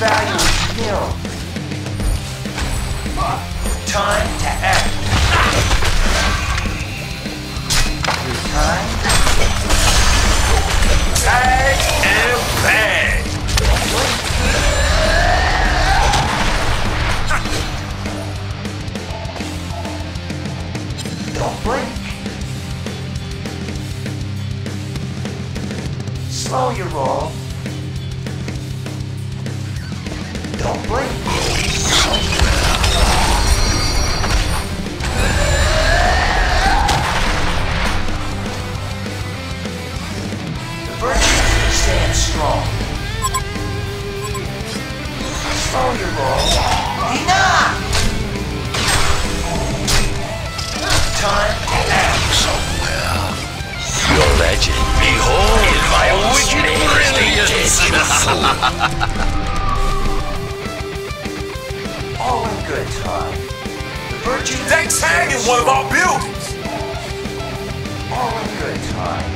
value is nil. Time to act. Time. Bag and bag. Don't blink. Slow your roll. Don't blink. The virtues stand strong. Slow your roll. Enough! Time to act. Somewhere. Your legend. Behold, in my wicked brilliance. All in good time. The virtue that's hanging one of our buildings. All in good time.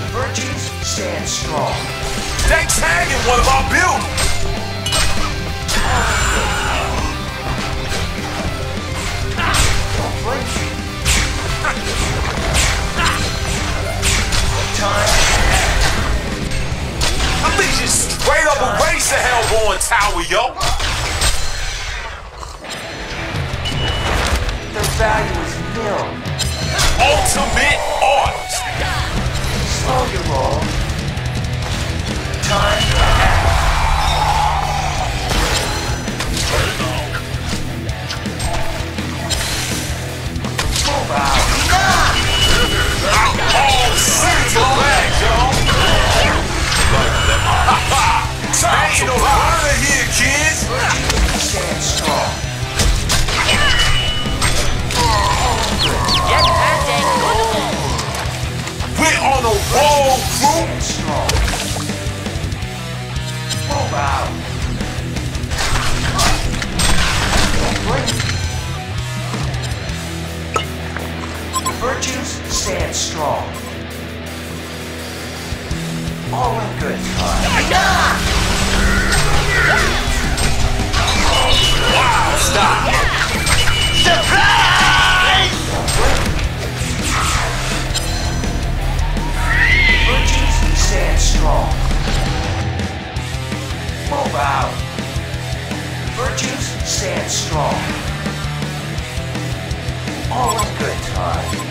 The virtues stand strong. That's hanging one of our buildings. Don't blink. Time. I think you straight up and raise the Hellborn Tower, yo! Their value is nil. Ultimate art! Slow your roll. Time to act. Move out. All sins of yo! Time to honor here, kids! Stand strong. We're on a roll, group! Stand strong. Move out. Don't blink. The virtues stand strong. All in good time. Wow, stop! Surprise! Virtues stand strong. Move out. Virtues stand strong. All in good time.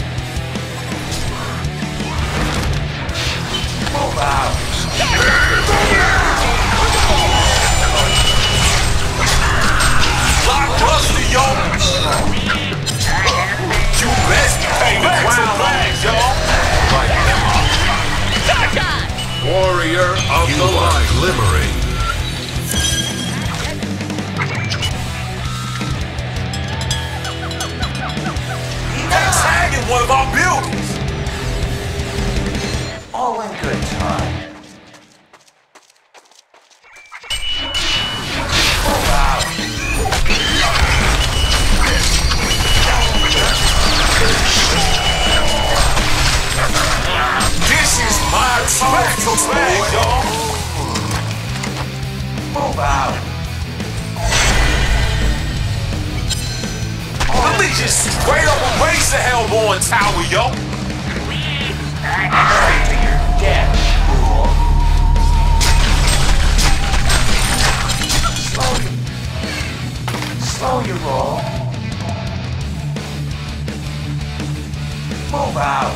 Move out. Blockbuster, yo. You best take the wild flags, yo. Warrior of the light. Glimmering. He's hanging one of our buildings. All in good time. Pull out. This is my special flag, y'all. Move out. Let me just straight up and raise the Hellborn Tower, yo. Right. Death rule. Slow your roll. Move out.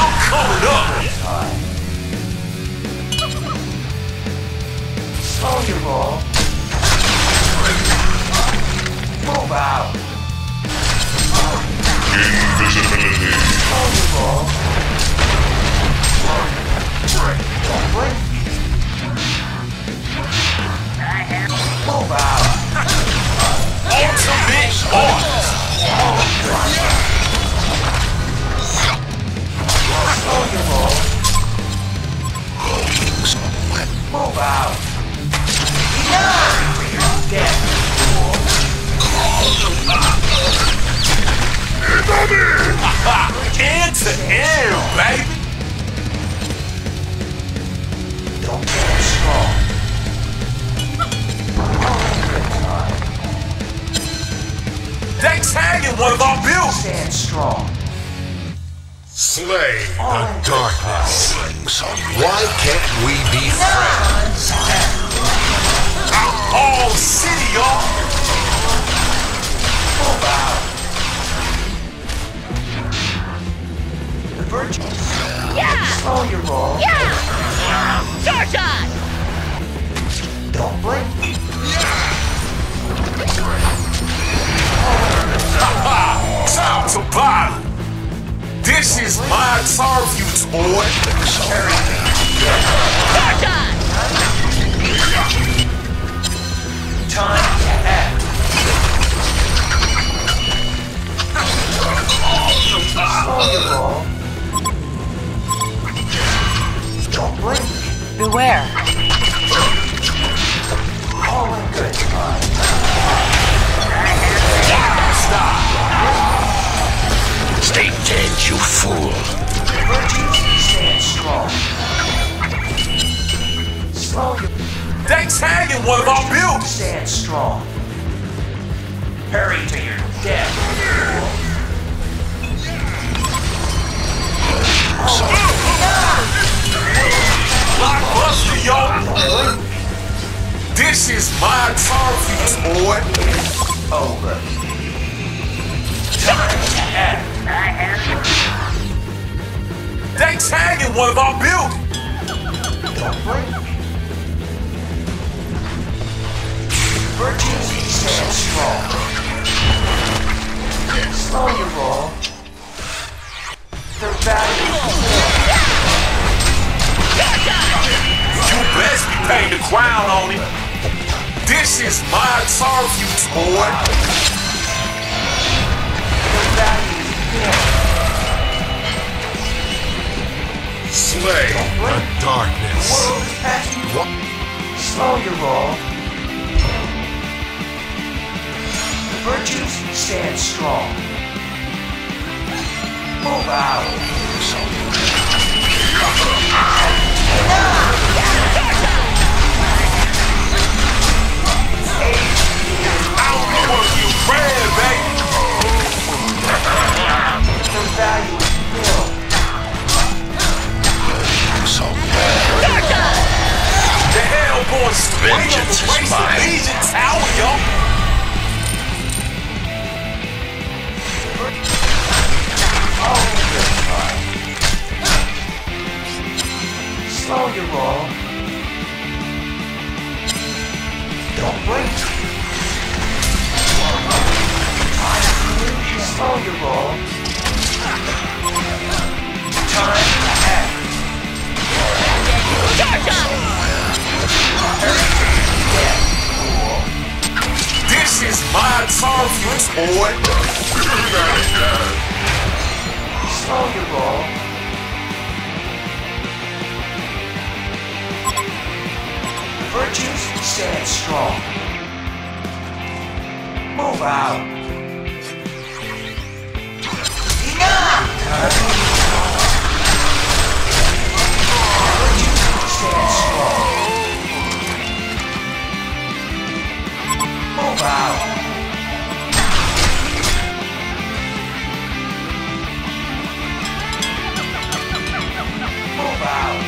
I'm coming up. Slow your roll. Move out. Invisibility. Don't blink. Move out. Ultimate art. Slow your roll. Move out. Enough. Death. Dummy! air to air, baby. Don't get it strong. They tagging one of our buildings. Stand strong. Slay the darkness. Why can't we be friends? I'm all city, y'all. The virtues. Yeah. Slow your roll. Yeah. Charge on. Don't blink. Ha ha. Time to battle. This is my turf, you boy. Charge on! Time to act. Don't blink. Beware. All in good time. Stop. Stay dead, you fool. Stand strong. Slow your... They tagging one of our builds. Stand strong. Hurry to your death. Blockbuster, y'all. This is my target, boy. Over. Time to act. They tagging one of our buildings. Don't break. Virtues stand strong. Slow your roll. Their value. You best be paying the crown on it. This is my target, boy. Their value. Slay the darkness. What? Slow your roll. The virtues stand strong. Move out. I'll do you, baby. The value is built. So the hell going straight on the race of Legion Tower, yo. Oh, good time. Slow your roll. Don't blink. Slow your roll. Time to act. Charge up! This is my target, boy. Slow your roll. Virtues stand strong. Move out. Move out.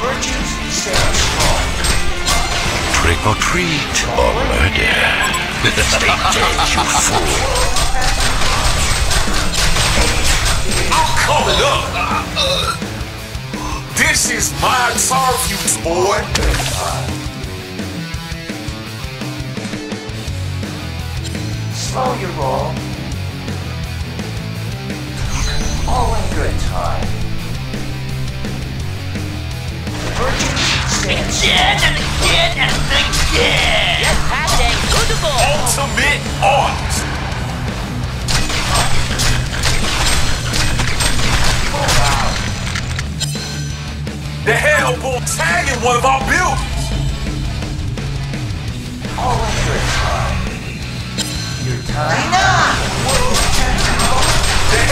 Virtues stand strong. Trick or treat or murder. Stay dead, you fool. I'm coming up. This is my target, boy. Slow your roll. All in good time. Virgin stand and again and again. Yes, happening. Ultimate art. Oh, wow. The Hellboy tagging one of our buildings. All in good time. Your The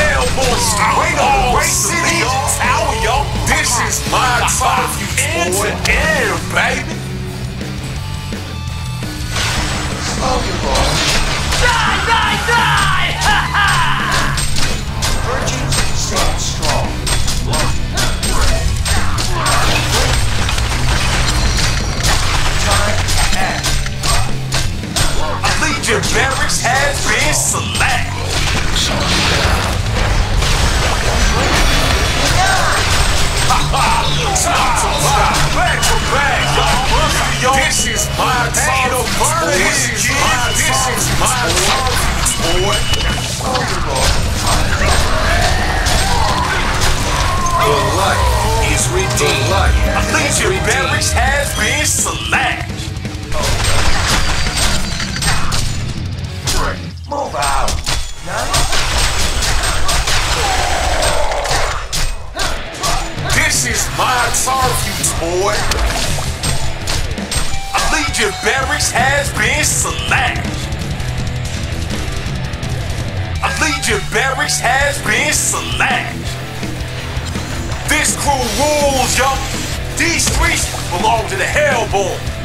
Hellboys out all city, towel, yo. This is my time, you end to end, baby. Slow your boy. Die, die, die! Ha ha! Virgins, start strong. Time to act. I think your barracks has been selected. This is my time to burn it. This is my time, boy. Your life is redeemed. I think your marriage has been slapped. Move out. This is my target, boy. Your barracks has been slashed. I lead your barracks has been slashed. This crew rules, yo. These streets belong to the Hellboy.